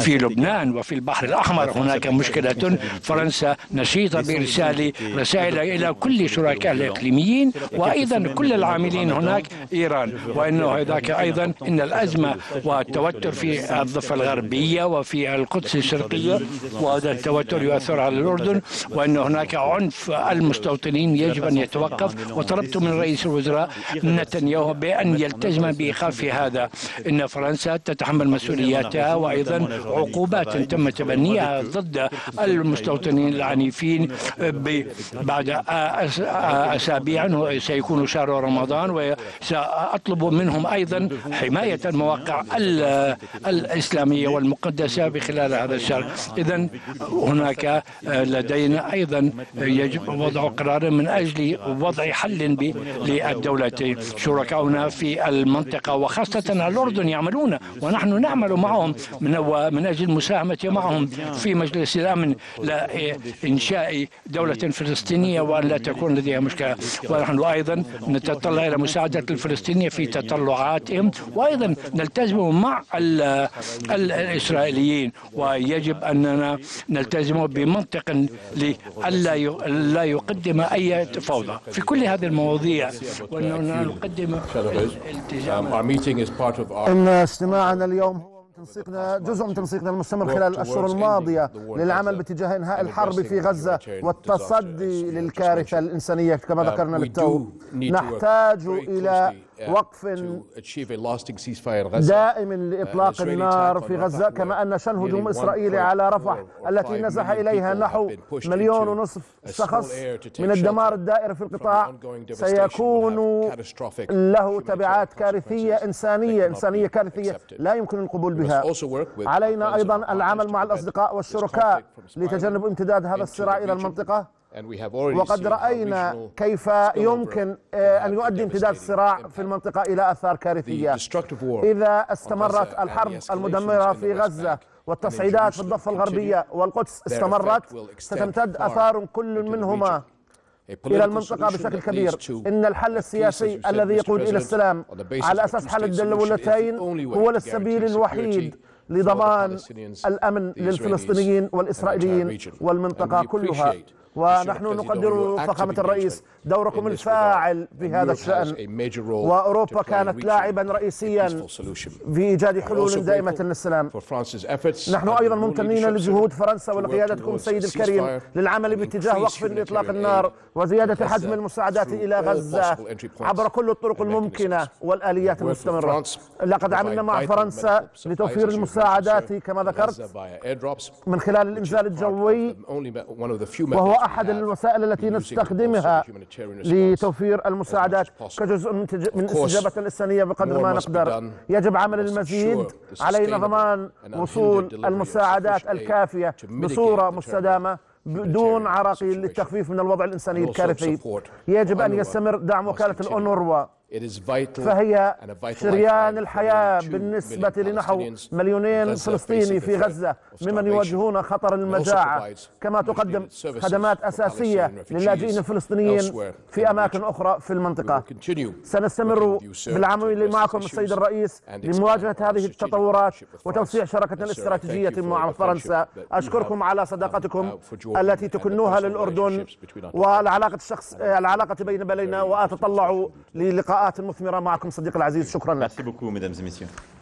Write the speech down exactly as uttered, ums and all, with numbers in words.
في لبنان وفي البحر الأحمر هناك مشكلة. فرنسا نشيطة بإرسال رسائل إلى كل شركاء الإقليميين وأيضا كل العاملين هناك إيران، وأنه هذاك أيضا إن الأزمة والتوتر في الضفة الغربية وفي القدس الشرقية، وهذا التوتر يؤثر على الأردن، وأن هناك عنف المستوطنين يجب أن يتوقف. وطلبت من رئيس الوزراء نتنياهو بأن يلتزم بإيقاف هذا. إن فرنسا تتحمل مسؤولياتها وأيضا عقوبات تم تبنيها ضد المستوطنين العنيفين. بعد أسابيع سيكون شهر رمضان وسأطلب منهم أيضا حماية المواقع الإسلامية والمقدسة بخلال هذا الشهر. إذن هناك لدينا أيضا يجب وضع قرار من أجل وضع حل للدولتين. شركاؤنا في المنطقة وخاصة الأردن يعملون ونحن نعمل معهم من أجل المساهمة معهم في مجلس الأمن لإنشاء دولة فلسطينية وأن لا تكون لديها مشكلة. ونحن أيضا نتطلع إلى مساعدة الفلسطينيين في تطلعاتهم وأيضا نلتزم مع الإسرائيليين، ويجب أننا نلتزم بمنطق لألا لا يقدم أي فوضى في كل هذه المواضيع، وأننا نقدم التزامنا. إن استماعنا اليوم هو من تنسيقنا جزء من تنسيقنا المستمر خلال الأشهر الماضية للعمل باتجاه إنهاء الحرب في غزة والتصدي للكارثة الإنسانية كما ذكرنا بالتو. نحتاج إلى وقف دائم لإطلاق النار في غزة، كما أن شن هجوم إسرائيلي على رفح التي نزح إليها نحو مليون ونصف شخص من الدمار الدائر في القطاع سيكون له تبعات كارثية إنسانية إنسانية كارثية لا يمكن القبول بها. علينا أيضا العمل مع الأصدقاء والشركاء لتجنب امتداد هذا الصراع إلى المنطقة، وقد رأينا كيف يمكن أن يؤدي امتداد الصراع في المنطقة إلى آثار كارثية. إذا استمرت الحرب المدمرة في غزة والتصعيدات في الضفة الغربية والقدس استمرت، ستمتد آثار كل منهما إلى المنطقة بشكل كبير. إن الحل السياسي الذي يقود إلى السلام على أساس حل الدولتين هو السبيل الوحيد لضمان الأمن للفلسطينيين والإسرائيليين والمنطقة كلها. ونحن نقدر فخامة الرئيس دوركم الفاعل في هذا الشأن، وأوروبا كانت لاعبا رئيسيا في إيجاد حلول دائمة للسلام. نحن أيضا ممتنين لجهود فرنسا ولقيادتكم سيد الكريم للعمل باتجاه وقف إطلاق النار وزيادة حجم المساعدات إلى غزة عبر كل الطرق الممكنة والآليات المستمرة. لقد عملنا مع فرنسا لتوفير المساعدات كما ذكرت من خلال الإنزال الجوي، وهو أحد الوسائل التي نستخدمها لتوفير المساعدات كجزء من الاستجابة الإنسانية بقدر ما نقدر. يجب عمل المزيد، علينا ضمان وصول المساعدات الكافية بصورة مستدامة بدون عراقيل للتخفيف من الوضع الإنساني الكارثي. يجب أن يستمر دعم وكالة الأنوروا، فهي شريان الحياة بالنسبة لنحو مليونين فلسطيني في غزة ممن يواجهون خطر المجاعة، كما تقدم خدمات أساسية للاجئين الفلسطينيين في أماكن أخرى في المنطقة. سنستمر بالعمل معكم السيد الرئيس لمواجهة هذه التطورات وتوسيع شراكتنا الاستراتيجية مع فرنسا. أشكركم على صداقتكم التي تكنوها للأردن والعلاقة الشخص العلاقة بين بلدنا، وأتطلع للقاء مثمرة معكم صديق العزيز. شكرا لك.